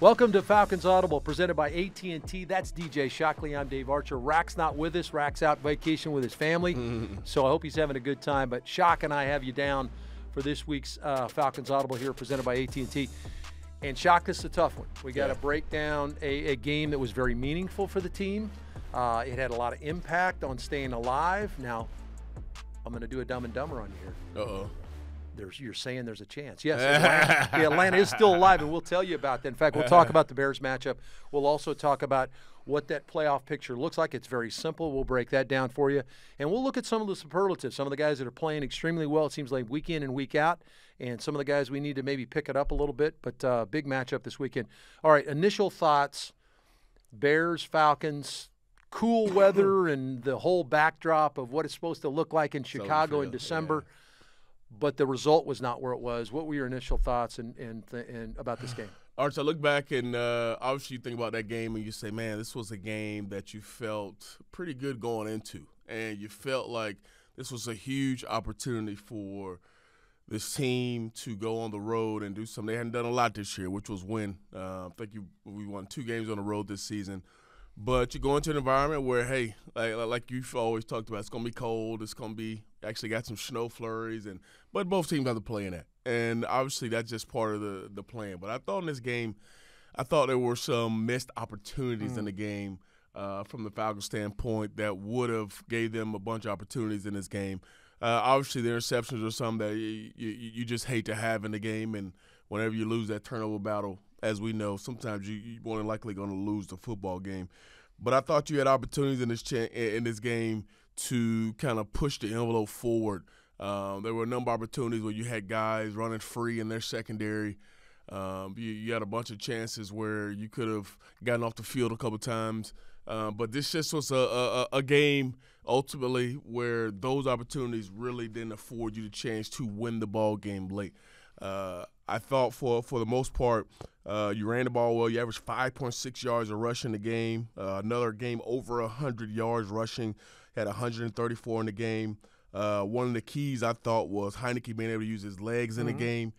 Welcome to Falcons Audible, presented by AT&T. That's DJ Shockley. I'm Dave Archer. Rack's not with us. Rack's out vacation with his family, so I hope he's having a good time. But Shock and I have you down for this week's Falcons Audible here, presented by AT&T. And Shock, this is a tough one. We got to break down a game that was very meaningful for the team. It had a lot of impact on staying alive. Now, I'm going to do a Dumb and Dumber on you here. Uh-oh. You're saying there's a chance. Yes, Atlanta is still alive, and we'll tell you about that. In fact, we'll talk about the Bears matchup. We'll also talk about what that playoff picture looks like. It's very simple. We'll break that down for you. And we'll look at some of the superlatives, some of the guys that are playing extremely well, it seems like week in and week out, and some of the guys we need to maybe pick it up a little bit, but big matchup this weekend. All right, initial thoughts, Bears, Falcons, cool weather and the whole backdrop of what it's supposed to look like in Chicago in December. Yeah. But the result was not where it was. What were your initial thoughts and about this game? Arch, I look back and obviously you think about that game and you say, man, this was a game that you felt pretty good going into. And you felt like this was a huge opportunity for this team to go on the road and do something. They hadn't done a lot this year, which was win. I think we won 2 games on the road this season. But you go into an environment where, hey, like you've always talked about, it's going to be cold. It's going to be actually got some snow flurries. But both teams have to play in that. And obviously that's just part of the plan. But I thought in this game, I thought there were some missed opportunities in the game from the Falcons' standpoint that would have gave them a bunch of opportunities in this game. Obviously the interceptions are something that you just hate to have in the game. And whenever you lose that turnover battle, as we know, sometimes you're more than likely going to lose the football game. But I thought you had opportunities in this game to kind of push the envelope forward. There were a number of opportunities where you had guys running free in their secondary. You had a bunch of chances where you could have gotten off the field a couple times. But this just was a game ultimately where those opportunities really didn't afford you the chance to win the ball game late. I thought for the most part, you ran the ball well. You averaged 5.6 yards of rush in the game. Another game over 100 yards rushing. Had 134 in the game. One of the keys I thought was Heinicke being able to use his legs in the game.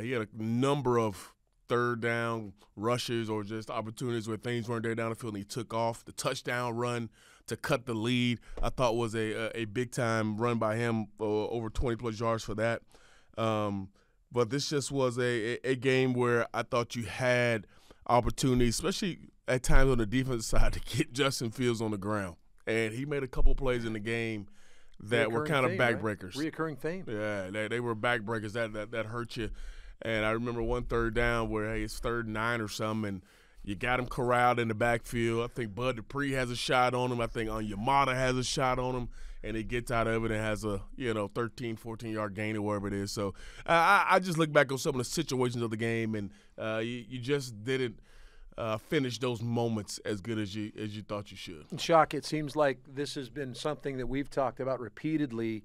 He had a number of third down rushes or just opportunities where things weren't there down the field, and he took off. The touchdown run to cut the lead I thought was a big-time run by him, over 20-plus yards for that. But this just was a game where I thought you had opportunities, especially at times on the defensive side, to get Justin Fields on the ground. And he made a couple plays in the game that were kind of backbreakers. Right? Reoccurring theme. Yeah, they were backbreakers that hurt you. And I remember one third down where, hey, it's 3rd and 9 or something, and you got him corralled in the backfield. I think Bud Dupree has a shot on him. I think Onyamata has a shot on him. And he gets out of it and has a 13, 14-yard gain or whatever it is. So I just look back on some of the situations of the game, and you just didn't finish those moments as good as you thought you should. Shock, it seems like this has been something that we've talked about repeatedly.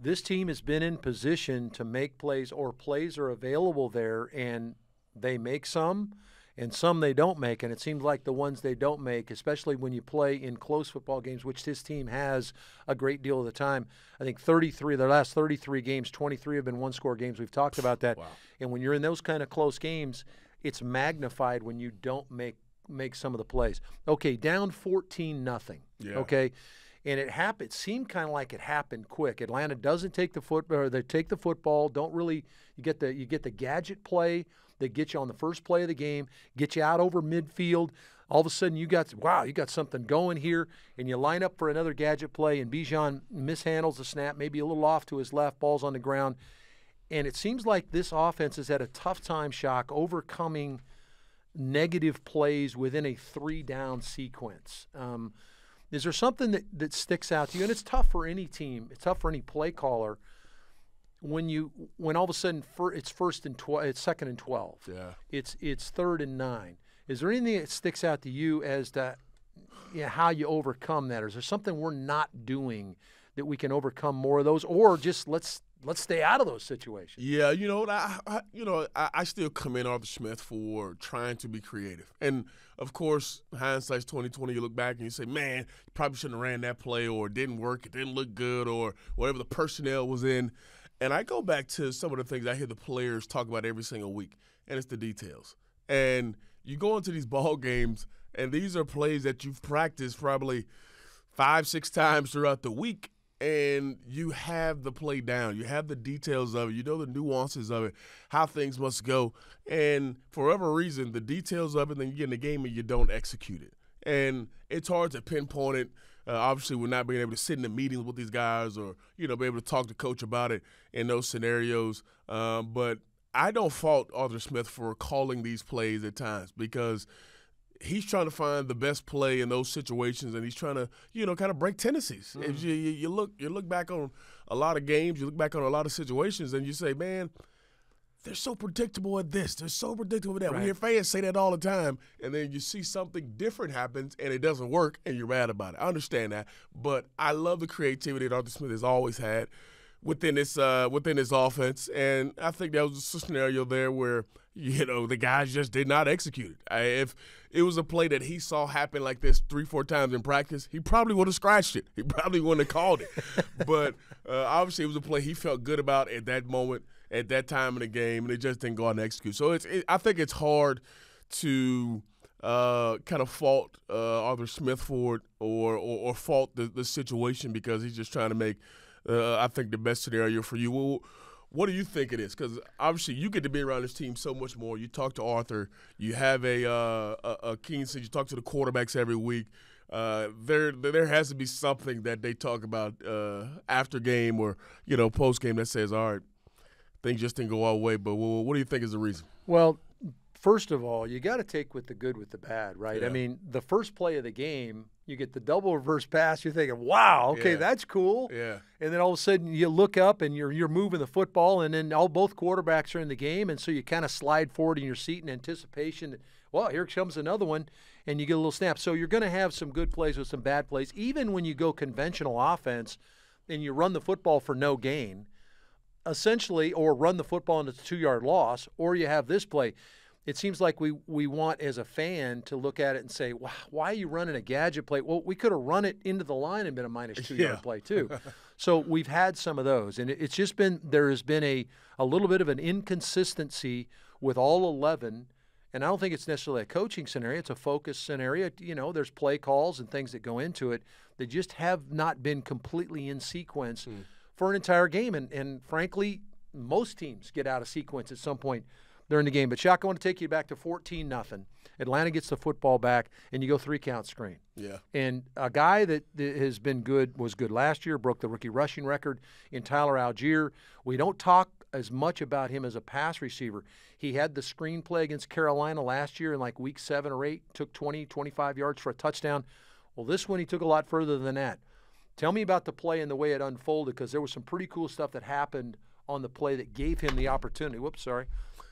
This team has been in position to make plays, or plays are available there, and they make some. And some they don't make, and it seems like the ones they don't make, especially when you play in close football games, which this team has a great deal of the time. I think 33 of their last 33 games, 23 have been one-score games. We've talked about that. Wow. And when you're in those kind of close games, it's magnified when you don't make some of the plays. Okay, down 14-0. Yeah. Okay, and it happened. It seemed kind of like it happened quick. Atlanta doesn't take the football. Or they take the football. Don't really. You get the gadget play. They get you on the first play of the game, get you out over midfield. All of a sudden, you got something going here, and you line up for another gadget play, and Bijan mishandles the snap, maybe a little off to his left, ball's on the ground. And it seems like this offense has had a tough time, Shock, overcoming negative plays within a 3-down sequence. Is there something that sticks out to you? And it's tough for any team. It's tough for any play caller. When all of a sudden it's 1st and 12, it's 2nd and 12. Yeah. It's 3rd and 9. Is there anything that sticks out to you as to how you overcome that? Or is there something we're not doing that we can overcome more of those, or just let's stay out of those situations? Yeah, I still commend Arthur Smith for trying to be creative. And of course, hindsight's 20/20. You look back and you say, man, you probably shouldn't have ran that play, or it didn't work, it didn't look good, or whatever the personnel was in. And I go back to some of the things I hear the players talk about every single week, and it's the details. And you go into these ball games, and these are plays that you've practiced probably 5-6 times throughout the week, and you have the play down. You have the details of it. You know the nuances of it, how things must go. And for whatever reason, the details of it, then you get in the game and you don't execute it. And it's hard to pinpoint it. Obviously, we're not being able to sit in the meetings with these guys or, you know, be able to talk to coach about it in those scenarios. But I don't fault Arthur Smith for calling these plays at times because he's trying to find the best play in those situations, and he's trying to, you know, kind of break tendencies. Mm-hmm. If you look back on a lot of games, you look back on a lot of situations, and you say, man, they're so predictable at this. They're so predictable at that. Right. We hear fans say that all the time, and then you see something different happens, and it doesn't work, and you're mad about it. I understand that, but I love the creativity that Arthur Smith has always had within this offense, and I think that was a scenario there where, you know, the guys just did not execute it. If it was a play that he saw happen like this 3-4 times in practice, he probably would have scratched it. He probably wouldn't have called it. But obviously it was a play he felt good about at that moment, at that time in the game, and it just didn't go out and execute. So I think it's hard to kind of fault Arthur Smith for it or fault the situation because he's just trying to make – I think the best scenario for you. Well, what do you think it is? Because obviously you get to be around this team so much more. You talk to Arthur. You have a keen sense. You talk to the quarterbacks every week. There has to be something that they talk about after game or, you know, post game that says, all right, things just didn't go our way. But what do you think is the reason? Well, first of all, you got to take with the good with the bad, right? Yeah. I mean, the first play of the game, you get the double reverse pass. You're thinking, wow, okay, yeah, that's cool. Yeah. And then all of a sudden you look up and you're moving the football, and then both quarterbacks are in the game, and so you kind of slide forward in your seat in anticipation that, well, here comes another one, and you get a little snap. So you're going to have some good plays with some bad plays. Even when you go conventional offense and you run the football for no gain, essentially, or run the football into a 2-yard loss, or you have this play. It seems like we want, as a fan, to look at it and say, wow, why are you running a gadget play? Well, we could have run it into the line and been a -2-yard play too. So we've had some of those. And it's just been, there has been a little bit of an inconsistency with all 11. And I don't think it's necessarily a coaching scenario. It's a focus scenario. You know, there's play calls and things that go into it. They just have not been completely in sequence for an entire game. And frankly, most teams get out of sequence at some point during the game. But, Shock, I want to take you back to 14-0. Atlanta gets the football back, and you go 3-count screen. Yeah. And a guy that has been good, was good last year, broke the rookie rushing record in Tyler Allgeier. We don't talk as much about him as a pass receiver. He had the screen play against Carolina last year in like week 7 or 8, took 20, 25 yards for a touchdown. Well, this one he took a lot further than that. Tell me about the play and the way it unfolded, because there was some pretty cool stuff that happened on the play that gave him the opportunity. Whoops, sorry.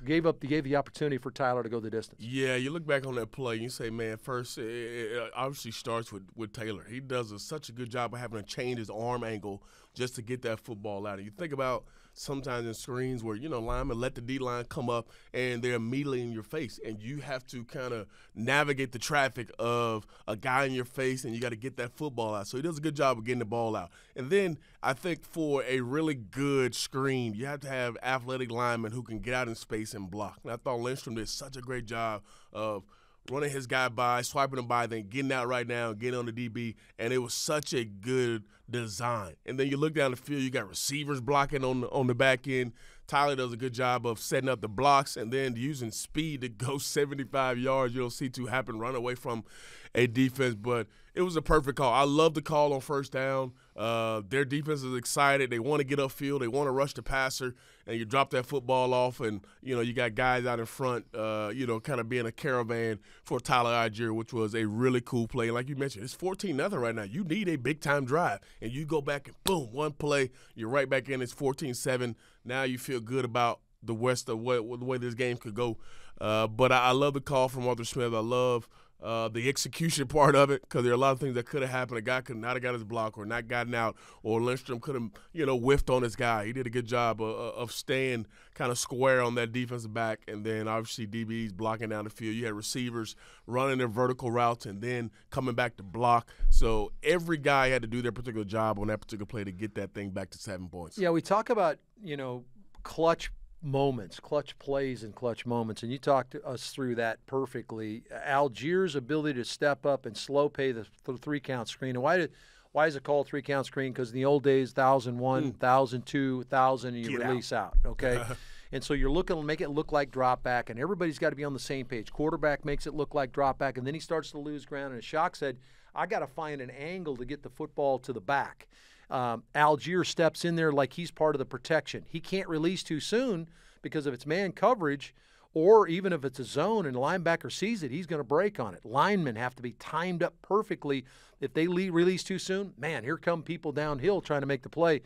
Gave the opportunity for Tyler to go the distance. Yeah, you look back on that play, you say, man, first it obviously starts with Taylor. He does such a good job of having to change his arm angle just to get that football out. And you think about sometimes in screens where, you know, linemen let the D-line come up and they're immediately in your face, and you have to kind of navigate the traffic of a guy in your face, and you got to get that football out. So he does a good job of getting the ball out. And then I think for a really good screen, you have to have athletic linemen who can get out in space and block. And I thought Lindstrom did such a great job of running his guy by, swiping him by, then getting out right now, getting on the DB, and it was such a good design. And then you look down the field, you got receivers blocking on the back end. Tyler does a good job of setting up the blocks and then using speed to go 75 yards. You don't see too happen, run away from a defense, but it was a perfect call. I love the call on first down. Their defense is excited. They want to get upfield. They want to rush the passer, and you drop that football off, and, you know, you got guys out in front, you know, kind of being a caravan for Tyler Allgeier, which was a really cool play. Like you mentioned, it's 14-0 right now. You need a big-time drive, and you go back and, boom, one play, you're right back in. It's 14-7. Now you feel good about the rest of the way this game could go. But I love the call from Arthur Smith. I love – the execution part of it, because there are a lot of things that could have happened. A guy could not have got his block or not gotten out, or Lindstrom could have, you know, whiffed on his guy. He did a good job of staying kind of square on that defensive back, and then obviously DBs blocking down the field. You had receivers running their vertical routes and then coming back to block. So every guy had to do their particular job on that particular play to get that thing back to 7 points. Yeah, we talk about, you know, clutch moments, clutch plays and clutch moments, and you talked us through that perfectly. Allgeier's ability to step up and slow pay the three-count screen. And why is it called three-count screen? Because in the old days, 1,001, 1,002, 1,000, and you release out, okay? And so you're looking to make it look like drop back, and everybody's got to be on the same page. Quarterback makes it look like drop back, and then he starts to lose ground. And as Shock said, I got to find an angle to get the football to the back. Allgeier steps in there like he's part of the protection. He can't release too soon because if it's man coverage or even if it's a zone and the linebacker sees it, he's going to break on it. Linemen have to be timed up perfectly. If they release too soon, man, here come people downhill trying to make the play.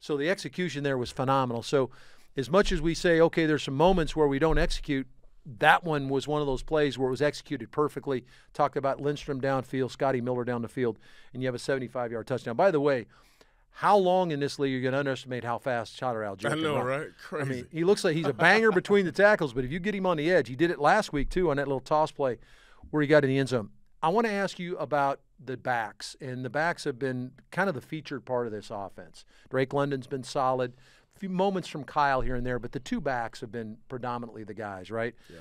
So the execution there was phenomenal. So as much as we say, okay, there's some moments where we don't execute, that one was one of those plays where it was executed perfectly. Talked about Lindstrom downfield, Scotty Miller down the field, and you have a 75-yard touchdown. By the way, how long in this league are you going to underestimate how fast Tyler Allgeier is? I know, right? Crazy. I mean, he looks like he's a banger between the tackles, but if you get him on the edge, he did it last week too on that little toss play where he got in the end zone. I want to ask you about the backs, and the backs have been kind of the featured part of this offense. Drake London's been solid. A few moments from Kyle here and there, but the two backs have been predominantly the guys, right? Yeah.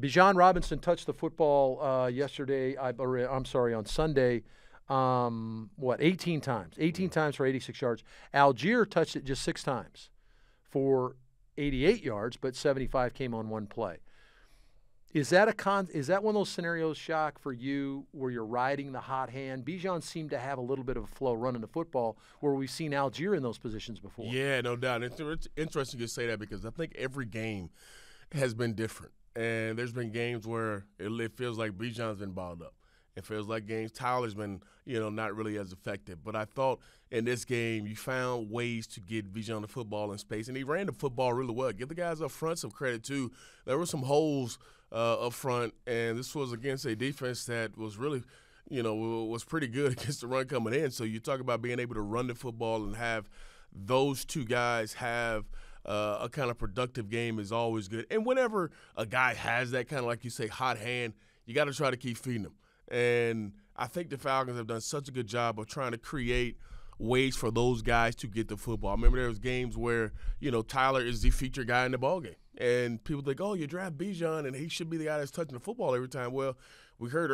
Bijan Robinson touched the football on Sunday. 18 times. 18 times for 86 yards. Allgeier touched it just 6 times for 88 yards, but 75 came on one play. Is that one of those scenarios, Shock, for you where you're riding the hot hand? Bijan seemed to have a little bit of a flow running the football where we've seen Allgeier in those positions before. Yeah, no doubt. It's interesting you say that because I think every game has been different. And there's been games where it feels like Bijan's been balled up. It feels like games Tyler's been, not really as effective. But I thought in this game you found ways to get Bijan the football in space, and he ran the football really well. Give the guys up front some credit, too. There were some holes up front, and this was against a defense that was really – was pretty good against the run coming in. So you talk about being able to run the football and have those two guys have a kind of productive game is always good. And whenever a guy has that kind of, like you say, hot hand, you got to try to keep feeding them. And I think the Falcons have done such a good job of trying to create ways for those guys to get the football. I remember there was games where, Tyler is the feature guy in the ballgame. And people think, oh, you draft Bijan and he should be the guy that's touching the football every time. Well, we heard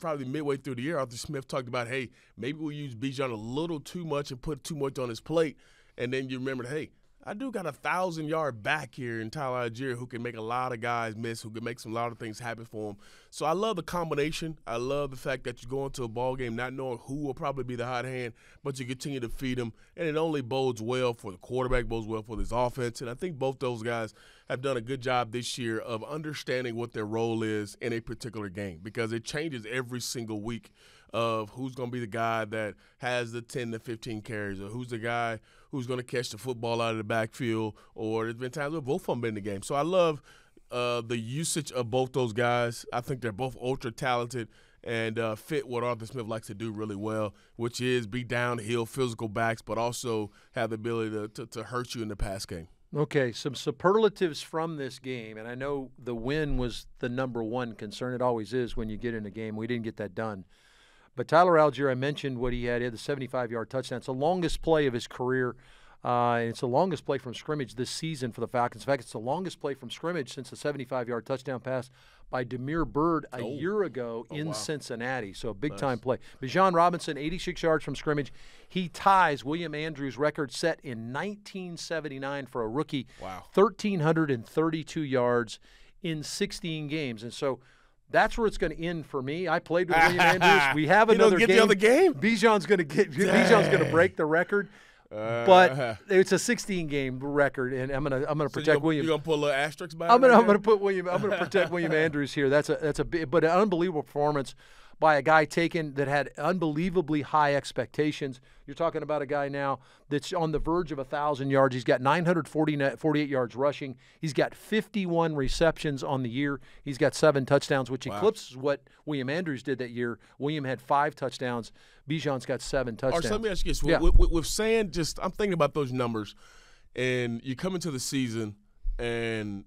probably midway through the year Arthur Smith talked about, hey, maybe we'll use Bijan a little too much and put too much on his plate. And then you remembered, hey, I do got a 1,000-yard back here in Tyler Allgeier who can make a lot of guys miss, who can make a lot of things happen for him. So I love the combination. I love the fact that you go into a ball game not knowing who will probably be the hot hand, but you continue to feed him. And it only bodes well for the quarterback, bodes well for this offense. And I think both those guys have done a good job this year of understanding what their role is in a particular game because it changes every single week of who's going to be the guy that has the 10 to 15 carries or who's the guy who's going to catch the football out of the backfield, or there's been times where both of them been in the game. So I love the usage of both those guys. I think they're both ultra-talented and fit what Arthur Smith likes to do really well, which is be downhill, physical backs, but also have the ability to hurt you in the pass game. Okay, some superlatives from this game, and I know the win was the number one concern. It always is when you get in a game. We didn't get that done. But Tyler Allgeier, I mentioned what he had. He had the 75-yard touchdown. It's the longest play of his career. And it's the longest play from scrimmage this season for the Falcons. In fact, it's the longest play from scrimmage since the 75-yard touchdown pass by Demir Byrd a year ago in Cincinnati. So a big-time play. Bijan Robinson, 86 yards from scrimmage. He ties William Andrews' record set in 1979 for a rookie. Wow. 1,332 yards in 16 games. And so that's where it's going to end for me. I played with William Andrews. We have another game. You don't get the other game? Bijan's going to break the record. But it's a 16-game record, and I'm going to protect William. You're going to put a little asterisk by it? I'm going to protect William Andrews here. But an unbelievable performance by a guy that had unbelievably high expectations. You're talking about a guy now that's on the verge of 1,000 yards. He's got 948 yards rushing. He's got 51 receptions on the year. He's got 7 touchdowns, which eclipses what William Andrews did that year. William had 5 touchdowns. Bijan's got 7 touchdowns. Let me ask you this. Yeah. With saying I'm thinking about those numbers, and you come into the season, and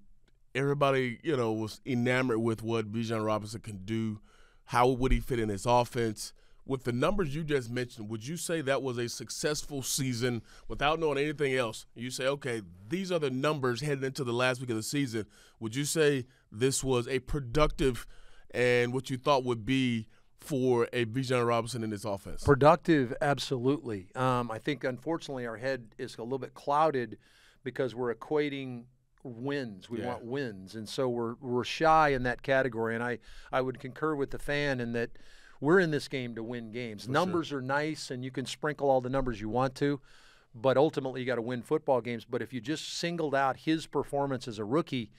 everybody, was enamored with what Bijan Robinson can do. How would he fit in this offense? with the numbers you just mentioned, would you say that was a successful season without knowing anything else? You say, okay, these are the numbers heading into the last week of the season. Would you say this was a productive and what you thought would be for a Bijan Robinson in this offense? Productive, absolutely. I think, unfortunately, our head is a little bit clouded because we're equating wins. We want wins, and so we're shy in that category. And I would concur with the fan in that we're in this game to win games. For numbers are nice, and you can sprinkle all the numbers you want to, but ultimately you got to win football games. But if you just singled out his performance as a rookie,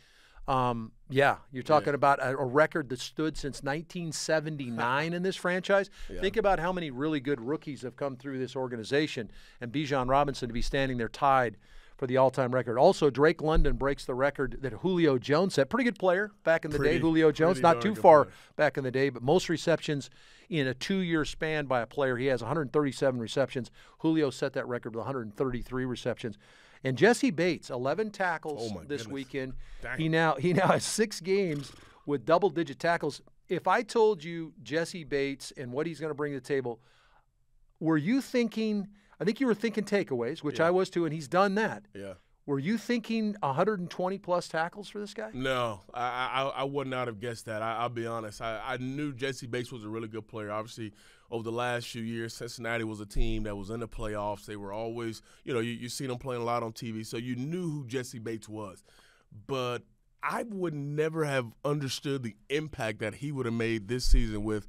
you're talking about a record that stood since 1979 in this franchise. Yeah. Think about how many really good rookies have come through this organization, and Bijan Robinson to be standing there tied for the all-time record. Also, Drake London breaks the record that Julio Jones set. Pretty good player back in the day, Julio Jones. Not too far back in the day, but most receptions in a two-year span by a player. He has 137 receptions. Julio set that record with 133 receptions. And Jesse Bates, 11 tackles this weekend. Dang. He now has 6 games with double-digit tackles. If I told you Jesse Bates and what he's going to bring to the table, were you thinking – I think you were thinking takeaways, which I was too, and he's done that. Yeah. Were you thinking 120-plus tackles for this guy? No, I would not have guessed that. I'll be honest. I knew Jesse Bates was a really good player. Obviously, over the last few years, Cincinnati was a team that was in the playoffs. They were always, you see them playing a lot on TV, so you knew who Jesse Bates was. But I would never have understood the impact that he would have made this season with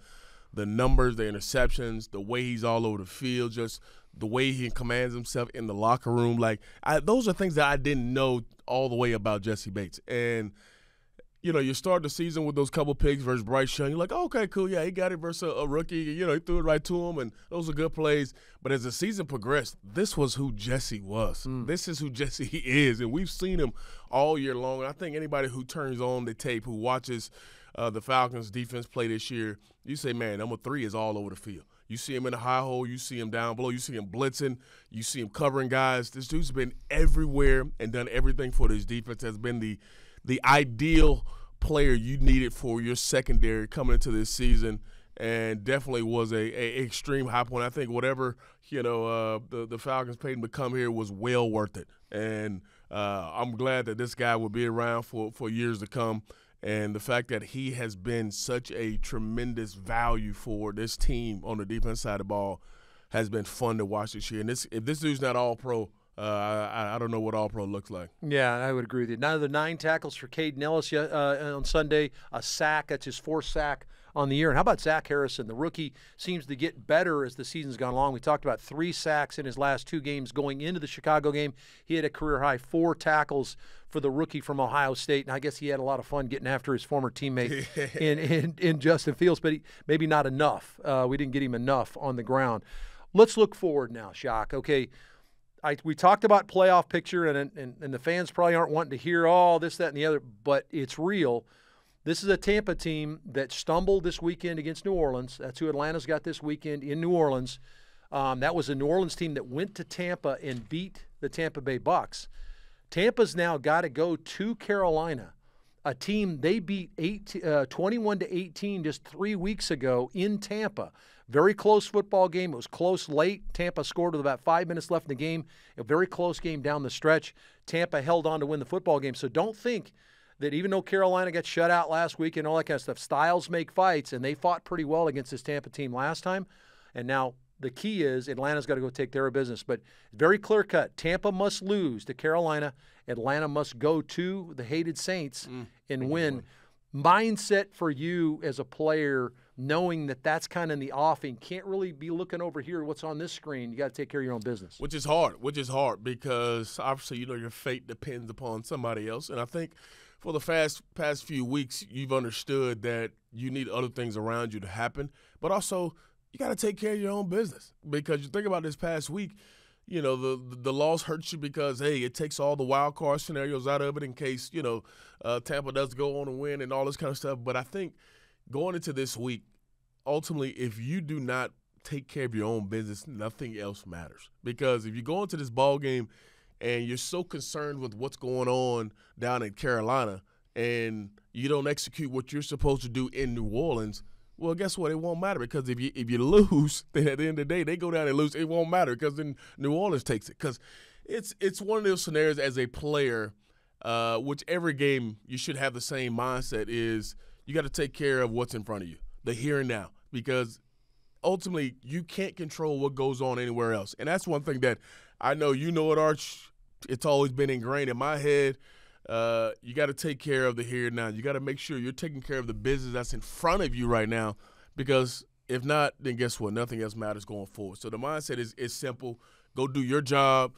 the numbers, the interceptions, the way he's all over the field, just – the way he commands himself in the locker room. Like, those are things that I didn't know all the way about Jesse Bates. And, you start the season with those couple picks versus Bryce Young. You're like, oh, okay, cool, yeah, he got it versus a rookie. He threw it right to him, and those are good plays. But as the season progressed, this was who Jesse was. This is who Jesse is, and we've seen him all year long. And I think anybody who turns on the tape, who watches the Falcons' defense play this year, you say, man, number 3 is all over the field. You see him in the high hole. You see him down below. You see him blitzing. You see him covering guys. This dude's been everywhere and done everything for this defense. Has been the ideal player you needed for your secondary coming into this season, and definitely was a extreme high point. I think whatever the Falcons paid him to come here was well worth it, and I'm glad that this guy will be around for years to come. And the fact that he has been such a tremendous value for this team on the defense side of the ball has been fun to watch this year. And if this dude's not all-pro, I don't know what all-pro looks like. Yeah, I would agree with you. Now the 9 tackles for Kaden Elliss on Sunday, a sack. That's his 4th sack on the year. And how about Zach Harrison? The rookie seems to get better as the season's gone along. We talked about 3 sacks in his last 2 games going into the Chicago game. He had a career-high 4 tackles for the rookie from Ohio State, and I guess he had a lot of fun getting after his former teammate in Justin Fields, but maybe not enough. We didn't get him enough on the ground. Let's look forward now, Shock. Okay, we talked about playoff picture, and the fans probably aren't wanting to hear all this, that, and the other, but it's real. This is a Tampa team that stumbled this weekend against New Orleans. That's who Atlanta's got this weekend in New Orleans. That was a New Orleans team that went to Tampa and beat the Tampa Bay Bucs. Tampa's now got to go to Carolina, a team they beat 21-18 just 3 weeks ago in Tampa. Very close football game. It was close late. Tampa scored with about 5 minutes left in the game. A very close game down the stretch. Tampa held on to win the football game. So don't think that even though Carolina got shut out last week and all that kind of stuff, styles make fights, and they fought pretty well against this Tampa team last time. And now the key is Atlanta's got to go take their business. But very clear-cut. Tampa must lose to Carolina. Atlanta must go to the hated Saints and win. Mindset for you as a player, knowing that that's kind of in the offing. Can't really be looking over here what's on this screen. You got to take care of your own business. Which is hard because obviously your fate depends upon somebody else. And I think – for the past few weeks, you've understood that you need other things around you to happen, but also you got to take care of your own business because you think about this past week, the loss hurts you because, hey, it takes all the wild card scenarios out of it in case, Tampa does go on and win and all this kind of stuff. But I think going into this week, ultimately, if you do not take care of your own business, nothing else matters because if you go into this ball game and you're so concerned with what's going on down in Carolina and you don't execute what you're supposed to do in New Orleans, Well, guess what? It won't matter, because if you lose, then at the end of the day, they go down and lose. It won't matter, because then New Orleans takes it. Because it's one of those scenarios as a player, which every game you should have the same mindset is you got to take care of what's in front of you, the here and now, because ultimately you can't control what goes on anywhere else. And that's one thing that I know you know it, Arch. It's always been ingrained in my head. You got to take care of the here and now. You got to make sure you're taking care of the business that's in front of you right now, because if not, then guess what? Nothing else matters going forward. So the mindset is simple. Go do your job,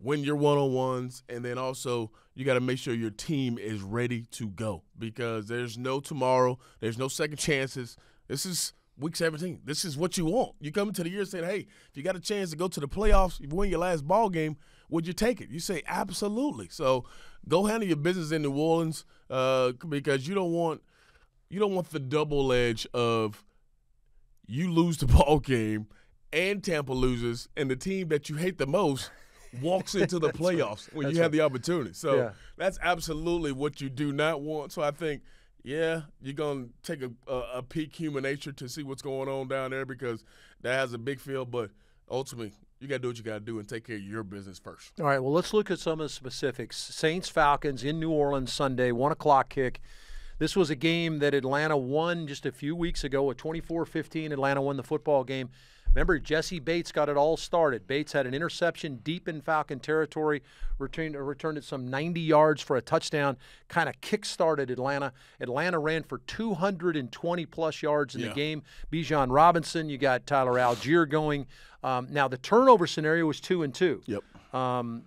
win your one-on-ones, and then also you got to make sure your team is ready to go, because there's no tomorrow. There's no second chances. This is Week 17. This is what you want. You come into the year saying, hey, if you got a chance to go to the playoffs, if you win your last ball game, would you take it? You say, absolutely. So go handle your business in New Orleans, because you don't want the double edge of you lose the ball game and Tampa loses and the team that you hate the most walks into the playoffs right. When that's you right. have the opportunity. So yeah. That's absolutely what you do not want. So I think, yeah, you're going to take a peek human nature to see what's going on down there, because that has a big field, but ultimately you got to do what you got to do and take care of your business first. All right, well, let's look at some of the specifics. Saints-Falcons in New Orleans Sunday, 1 o'clock kick. This was a game that Atlanta won just a few weeks ago, a 24-15. Atlanta won the football game. Remember, Jesse Bates got it all started. Bates had an interception deep in Falcon territory, returned it some 90 yards for a touchdown, kind of kick-started Atlanta. Atlanta ran for 220-plus yards in the game. Bijan Robinson, you got Tyler Allgeier going. Now, the turnover scenario was 2-2. Yep.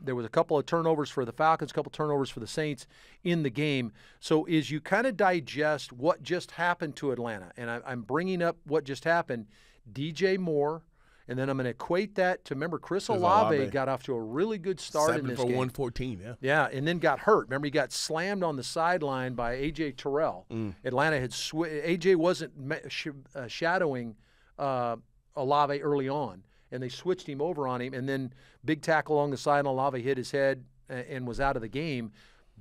There was a couple of turnovers for the Falcons, a couple turnovers for the Saints in the game. So as you kind of digest what just happened to Atlanta, and I'm bringing up what just happened, DJ Moore, and then I'm going to equate that to, remember, Chris Olave got off to a really good start in this game. 114, yeah. Yeah, and then got hurt. Remember, he got slammed on the sideline by A.J. Terrell. Mm. Atlanta had A.J. wasn't shadowing Olave early on, and they switched him over on him, and then big tackle along the side, and Olave hit his head and was out of the game.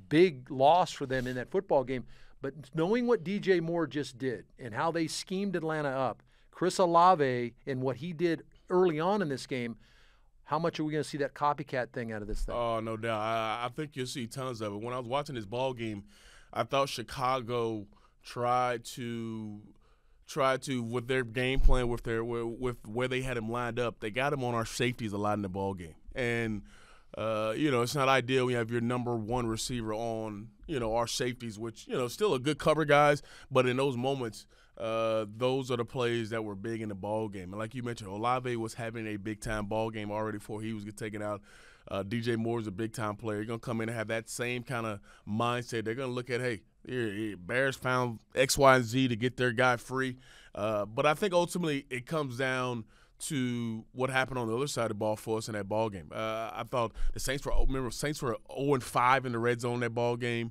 Big loss for them in that football game. But knowing what DJ Moore just did and how they schemed Atlanta up, Chris Olave and what he did early on in this game, how much are we going to see that copycat thing out of this thing? Oh, no doubt. I think you'll see tons of it. When I was watching this ball game, I thought Chicago tried to with their game plan, with where they had him lined up, they got him on our safeties a lot in the ball game. And you know, it's not ideal when you have your number one receiver on, you know, our safeties, which, you know, still a good cover guys, but in those moments, those are the plays that were big in the ball game. And like you mentioned, Olave was having a big-time ball game already before he was taken out. DJ Moore is a big-time player. You're going to come in and have that same kind of mindset. They're going to look at, hey, Bears found X, Y, and Z to get their guy free. But I think ultimately it comes down to what happened on the other side of the ball for us in that ball game. I thought the Saints were – remember, Saints were 0-5 in the red zone in that ball game.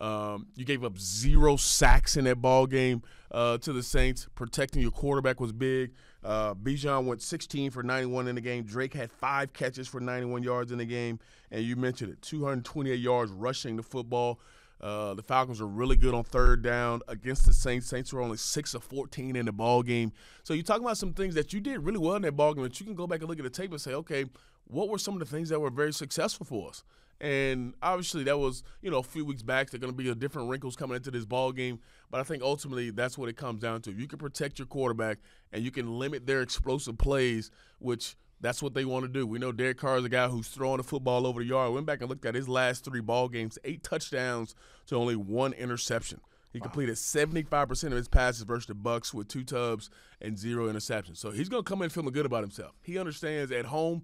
You gave up 0 sacks in that ball game to the Saints. Protecting your quarterback was big. Bijan went 16 for 91 in the game. Drake had 5 catches for 91 yards in the game. And you mentioned it, 228 yards rushing the football. The Falcons are really good on third down against the Saints. Saints were only 6 of 14 in the ball game. So you're talking about some things that you did really well in that ball game, but you can go back and look at the tape and say, okay, what were some of the things that were very successful for us? And obviously that was, you know, a few weeks back. There are going to be a different wrinkles coming into this ball game, but I think ultimately that's what it comes down to. You can protect your quarterback and you can limit their explosive plays, which that's what they want to do. We know Derek Carr is a guy who's throwing the football over the yard. We went back and looked at his last 3 ball games, 8 touchdowns to only 1 interception. He completed 75% of his passes versus the Bucs with 2 tubs and 0 interceptions. So he's going to come in feeling good about himself. He understands at home,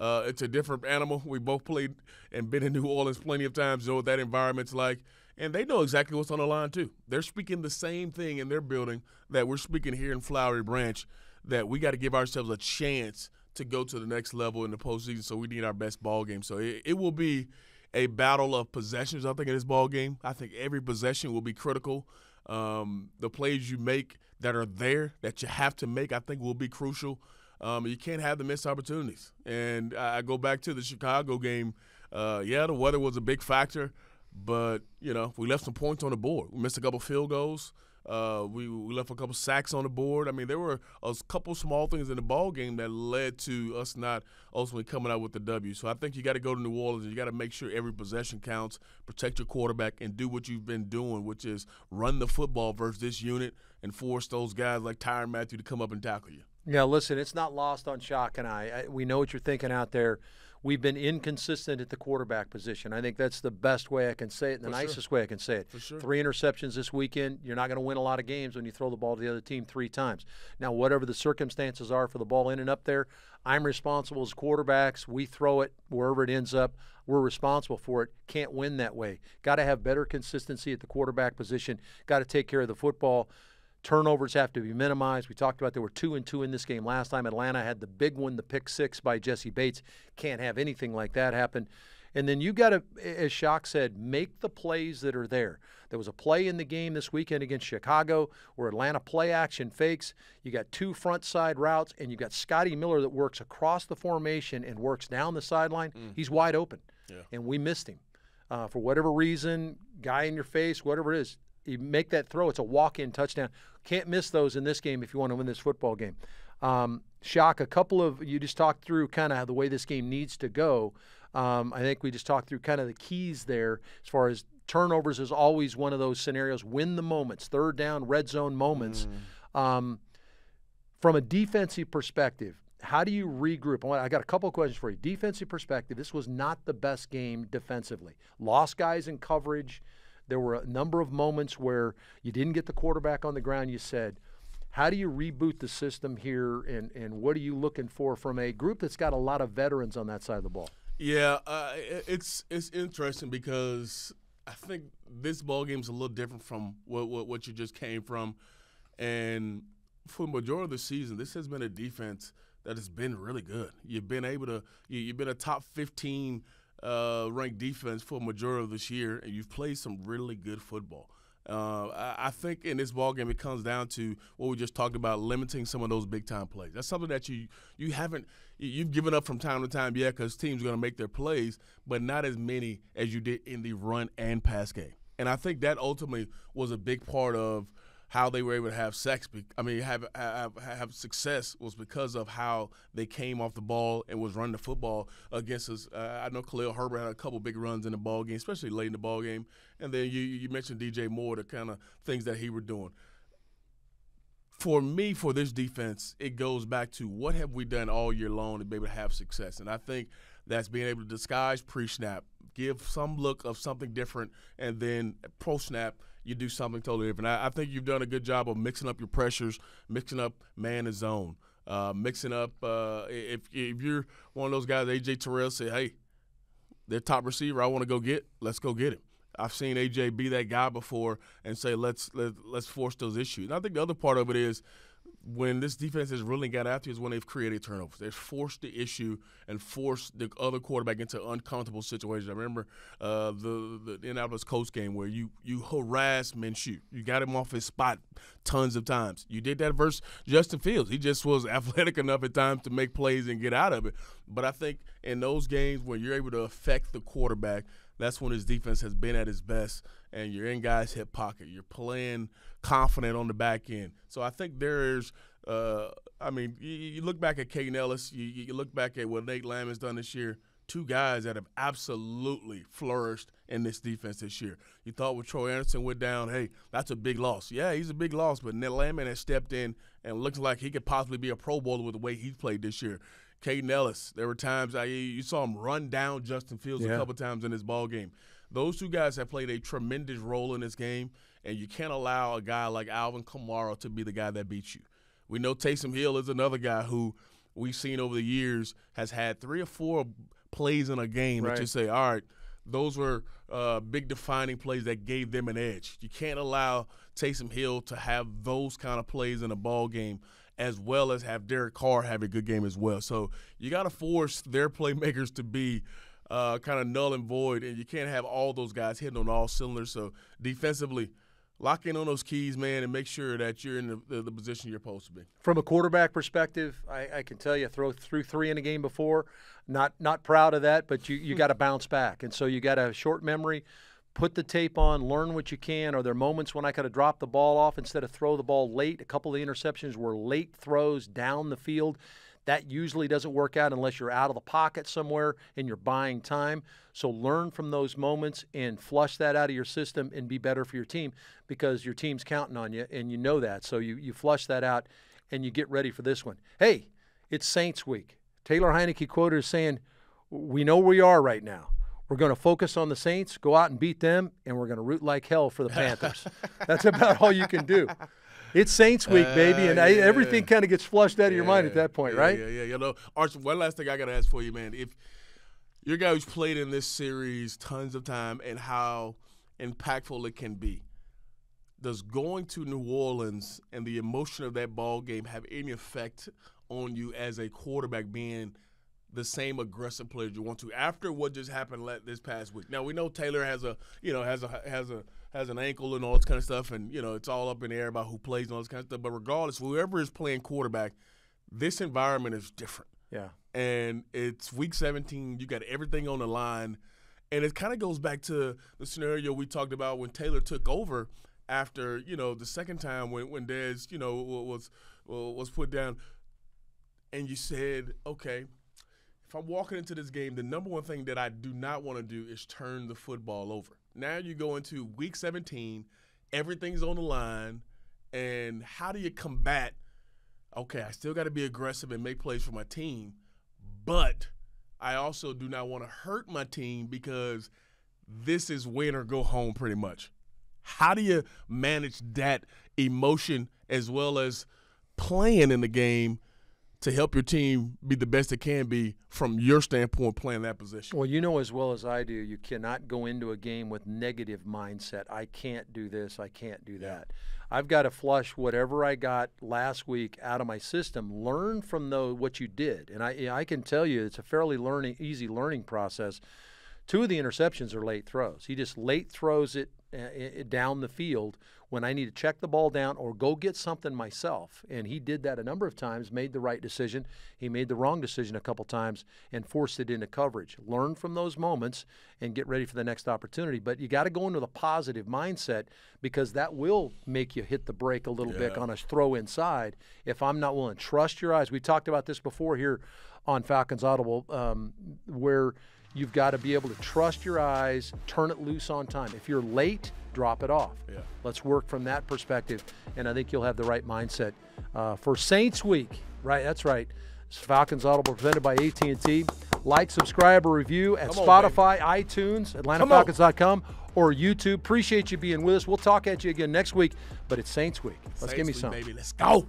it's a different animal. We both played and been in New Orleans plenty of times, know what that environment's like. And they know exactly what's on the line, too. They're speaking the same thing in their building that we're speaking here in Flowery Branch, that we got to give ourselves a chance to go to the next level in the postseason, so we need our best ball game. So it will be a battle of possessions, I think, in this ball game. I think every possession will be critical. The plays you make that are there, that you have to make, I think will be crucial. You can't have the missed opportunities. And I go back to the Chicago game. Yeah, the weather was a big factor, but, you know, we left some points on the board. We missed a couple field goals. We left a couple sacks on the board. I mean, there were a couple small things in the ball game that led to us not ultimately coming out with the W. So I think you got to go to New Orleans and you got to make sure every possession counts, protect your quarterback, and do what you've been doing, which is run the football versus this unit and force those guys like Tyrann Mathieu to come up and tackle you. Yeah, listen, it's not lost on Shock and I. We know what you're thinking out there. We've been inconsistent at the quarterback position. I think that's the best way I can say it and the nicest way I can say it. For sure. 3 interceptions this weekend. You're not going to win a lot of games when you throw the ball to the other team 3 times. Now, whatever the circumstances are for the ball in and up there, I'm responsible as quarterbacks. We throw it wherever it ends up. We're responsible for it. Can't win that way. Got to have better consistency at the quarterback position. Got to take care of the football. Turnovers have to be minimized. We talked about there were 2 and 2 in this game last time. Atlanta had the big one, the pick 6 by Jesse Bates. Can't have anything like that happen. And then you got to, as Shock said, make the plays that are there. There was a play in the game this weekend against Chicago where Atlanta play action fakes. You got 2 front side routes, and you got Scotty Miller that works across the formation and works down the sideline. He's wide open, and we missed him. For whatever reason, guy in your face, whatever it is, you make that throw. It's a walk-in touchdown. Can't miss those in this game if you want to win this football game. Shock, a couple of – you just talked through kind of the way this game needs to go. I think we just talked through kind of the keys there as far as turnovers is always one of those scenarios. Win the moments, third down, red zone moments. From a defensive perspective, how do you regroup? I got a couple of questions for you. Defensive perspective, this was not the best game defensively. Lost guys in coverage. There were a number of moments where you didn't get the quarterback on the ground, you said. How do you reboot the system here, and what are you looking for from a group that's got a lot of veterans on that side of the ball? Yeah, it's interesting because I think this ball game is a little different from what you just came from. And for the majority of the season, this has been a defense that has been really good. You've been able to – you've been a top 15 ranked defense for a majority of this year, and you've played some really good football. I think in this ballgame it comes down to what we just talked about, limiting some of those big-time plays. That's something that you haven't – you've given up from time to time, because teams are going to make their plays, but not as many as you did in the run and pass game. And I think that ultimately was a big part of how they were able to have have success was because of how they came off the ball and was running the football against us. I know Khalil Herbert had a couple big runs in the ball game, especially late in the ball game. And then you mentioned D.J. Moore, the kind of things that he were doing. For me, for this defense, it goes back to what have we done all year long to be able to have success. And I think that's being able to disguise pre-snap, give some look of something different, and then pro-snap, you do something totally different. I think you've done a good job of mixing up your pressures, mixing up man and zone, mixing up if you're one of those guys, A.J. Terrell said, hey, their top receiver I want to go get, let's go get him. I've seen A.J. be that guy before and say let's force those issues. And I think the other part of it is when this defense has really got after is when they've created turnovers. They've forced the issue and forced the other quarterback into uncomfortable situations. I remember the Indianapolis Colts game where you harass Minshew. You got him off his spot tons of times. You did that versus Justin Fields. He just was athletic enough at times to make plays and get out of it. But I think in those games when you're able to affect the quarterback, that's when his defense has been at its best, and you're in guys' hip pocket. You're playing confident on the back end. So I think there's I mean, you look back at Kaden Elliss, you look back at what Nate Lamb has done this year, 2 guys that have absolutely flourished in this defense this year. You thought when Troy Anderson went down, hey, that's a big loss. Yeah, he's a big loss, but Nate Lamb has stepped in and looks like he could possibly be a Pro Bowler with the way he's played this year. Kaden Elliss, there were times you saw him run down Justin Fields a couple times in this ball game. Those 2 guys have played a tremendous role in this game, and you can't allow a guy like Alvin Kamara to be the guy that beats you. We know Taysom Hill is another guy who we've seen over the years has had 3 or 4 plays in a game that you say, all right, those were big defining plays that gave them an edge. You can't allow Taysom Hill to have those kind of plays in a ball game, as well as have Derek Carr have a good game as well. So you got to force their playmakers to be kind of null and void, and you can't have all those guys hitting on all cylinders. So defensively, lock in on those keys, man, and make sure that you're in the position you're supposed to be. From a quarterback perspective, I can tell you, threw 3 in a game before. Not proud of that, but you got to bounce back. And so you got a short memory. put the tape on, learn what you can. Are there moments when I could have dropped the ball off instead of throw the ball late? A couple of the interceptions were late throws down the field. That usually doesn't work out unless you're out of the pocket somewhere and you're buying time. So learn from those moments and flush that out of your system and be better for your team, because your team's counting on you and you know that. So you flush that out and you get ready for this one. Hey, it's Saints week. Taylor Heinicke quoted as saying, "We know where we are right now. We're going to focus on the Saints, go out and beat them, and we're going to root like hell for the Panthers." That's about all you can do. It's Saints week, baby, and everything kind of gets flushed out of your mind at that point, right? You know, Arch, one last thing I got to ask for you, man. If you're a guy who's played in this series tons of time and how impactful it can be, does going to New Orleans and the emotion of that ball game have any effect on you as a quarterback being the same aggressive player you want to after what just happened this past week? Now, we know Taylor has an ankle and all this kind of stuff, and, you know, it's all up in the air about who plays and all this kind of stuff. But regardless, whoever is playing quarterback, this environment is different. Yeah. And it's week 17. You got everything on the line. And it kind of goes back to the scenario we talked about when Taylor took over after, you know, the second time when Dez, you know, was put down. And you said, okay, if I'm walking into this game, the number one thing that I do not want to do is turn the football over. Now you go into week 17, everything's on the line, and how do you combat, okay, I still got to be aggressive and make plays for my team, but I also do not want to hurt my team because this is win or go home pretty much. How do you manage that emotion as well as playing in the game to help your team be the best it can be from your standpoint playing that position? Well, you know as well as I do, you cannot go into a game with negative mindset. I can't do this. I can't do that. I've got to flush whatever I got last week out of my system. Learn from what you did. And I can tell you it's a fairly easy learning process. Two of the interceptions are late throws. He just late throws it down the field when I need to check the ball down or go get something myself. And he did that a number of times, made the right decision. He made the wrong decision a couple times and forced it into coverage. Learn from those moments and get ready for the next opportunity. But you got to go into the positive mindset, because that will make you hit the brake a little bit on a throw inside if I'm not willing. Trust your eyes. We talked about this before here on Falcons Audible, where you've got to be able to trust your eyes, turn it loose on time. If you're late, drop it off. Yeah. Let's work from that perspective, and I think you'll have the right mindset for Saints Week. Right, that's right. It's Falcons Audible presented by AT&T. Like, subscribe, or review at Spotify, iTunes, AtlantaFalcons.com, or YouTube. Appreciate you being with us. We'll talk at you again next week, but it's Saints Week. Let's give me some. Baby, let's go.